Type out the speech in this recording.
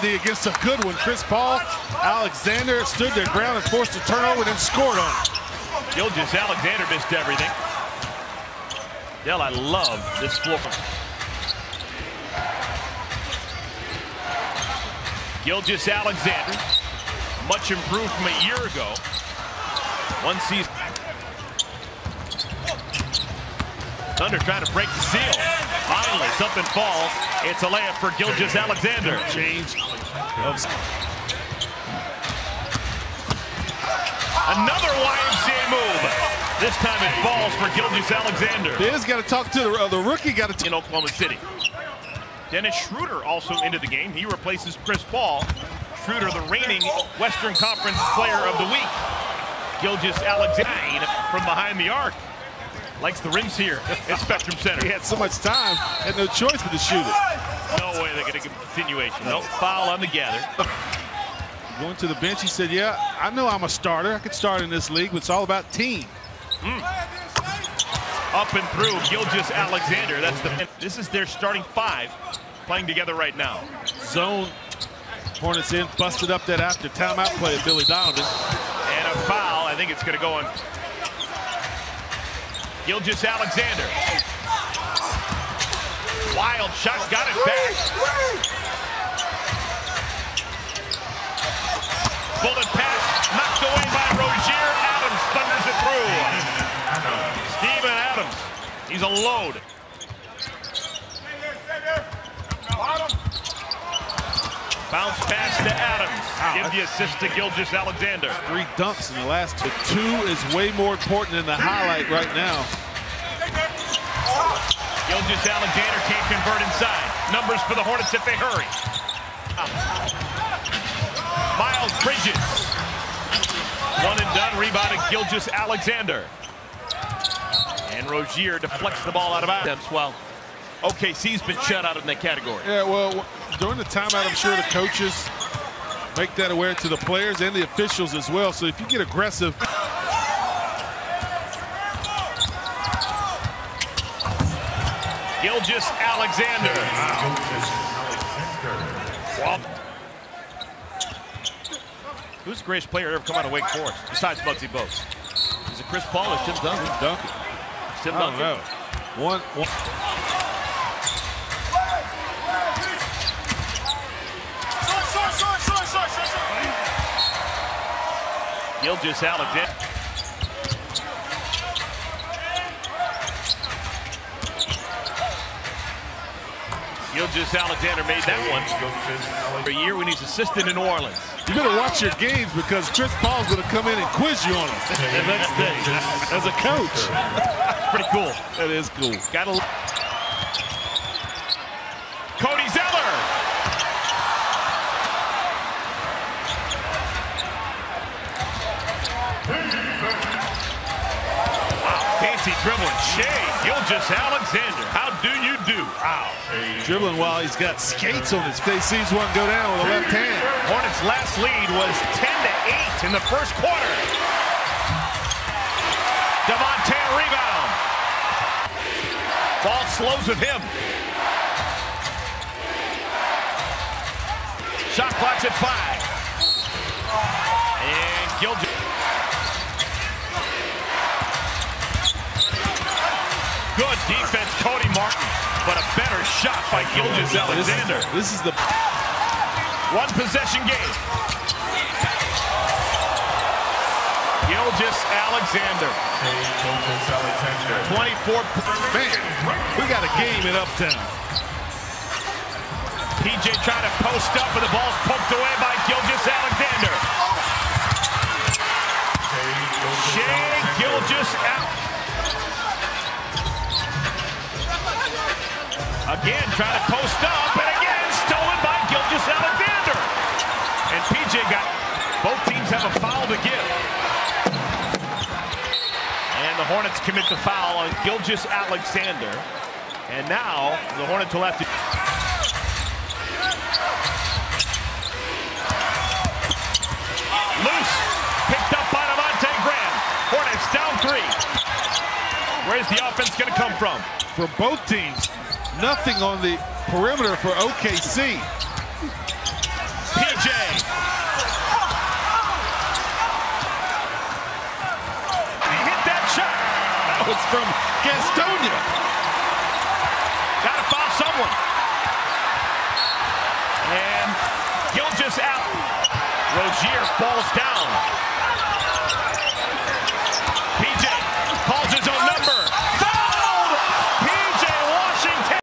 Grundy against a good one. Chris Paul, Alexander stood their ground and forced a turnover and then scored on it. Gilgeous-Alexander missed everything. Dell, I love this floor. Gilgeous-Alexander, much improved from a year ago. One season. Thunder trying to break the seal. Finally, something falls. It's a layup for Gilgeous-Alexander. Change. Another YMCA move. This time it falls for Gilgeous-Alexander. They just got to talk to the rookie. Got to in Oklahoma City. Dennis Schroeder also into the game. He replaces Chris Paul. Schroeder, the reigning Western Conference Player of the Week. Gilgeous-Alexander from behind the arc. Likes the rims here at Spectrum Center. He had so much time, had no choice but to shoot it. No way they're going to give a continuation. No foul on the gather. Going to the bench, he said, yeah, I know I'm a starter. I could start in this league, but it's all about team. Up and through, Gilgeous-Alexander. This is their starting five playing together right now. Zone, Hornets in, busted up that after timeout play of Billy Donovan. And a foul, I think it's going to go on. Gilgeous-Alexander. Wild shot, got it back. Bullet pass, knocked away by Rozier. Adams thunders it through. Steven Adams, he's a load. Bounce pass to Adams. Give the assist to Gilgeous-Alexander. Three dunks in the last two. Two is way more important than the highlight right now. Gilgeous-Alexander can't convert inside. Numbers for the Hornets if they hurry. Miles Bridges. One and done, rebounded Gilgeous-Alexander. And Rozier deflects the ball out of bounds. Well, OKC's been shut out in that category. Yeah, well, during the timeout, I'm sure the coaches make that aware to the players and the officials as well. So if you get aggressive. Gilgeous-Alexander. Wow. Who's the greatest player to ever come out of Wake Forest besides Bugsy Boats? Is it Chris Paul or Tim Duncan? Tim Duncan. I don't know. Gilgeous-Alexander. Gilgeous-Alexander made that one. For a year when he's assistant in New Orleans. You better watch your games because Chris Paul's going to come in and quiz you on it the next day as a coach. Pretty cool. That is cool. Got to. Dribbling, Shai Gilgeous-Alexander. How do you do? Wow. Dribbling while he's got skates on his face. Sees one go down with a left hand. Hornets' last lead was 10-8 in the first quarter. Devonte' rebound. Ball slows with him. Shot clock's at 5. And Gilgeous. Good defense, Cody Martin, but a better shot by Gilgeous-Alexander. This is the one possession game. Gilgeous-Alexander. 24. Man, we got a game in Uptown. PJ trying to post up, but the ball's poked away by Gilgeous-Alexander. Shai Gilgeous-Alexander. Again, trying to post up, and again, stolen by Gilgeous-Alexander. And PJ got, both teams have a foul to give. And the Hornets commit the foul on Gilgeous-Alexander. And now, the Hornets will have to. Loose, picked up by Devonte' Graham. Hornets down 3. Where's the offense going to come from? For both teams. Nothing on the perimeter for OKC. was from Gastonia. Gotta foul someone. And Gilgeous out. Rozier falls down.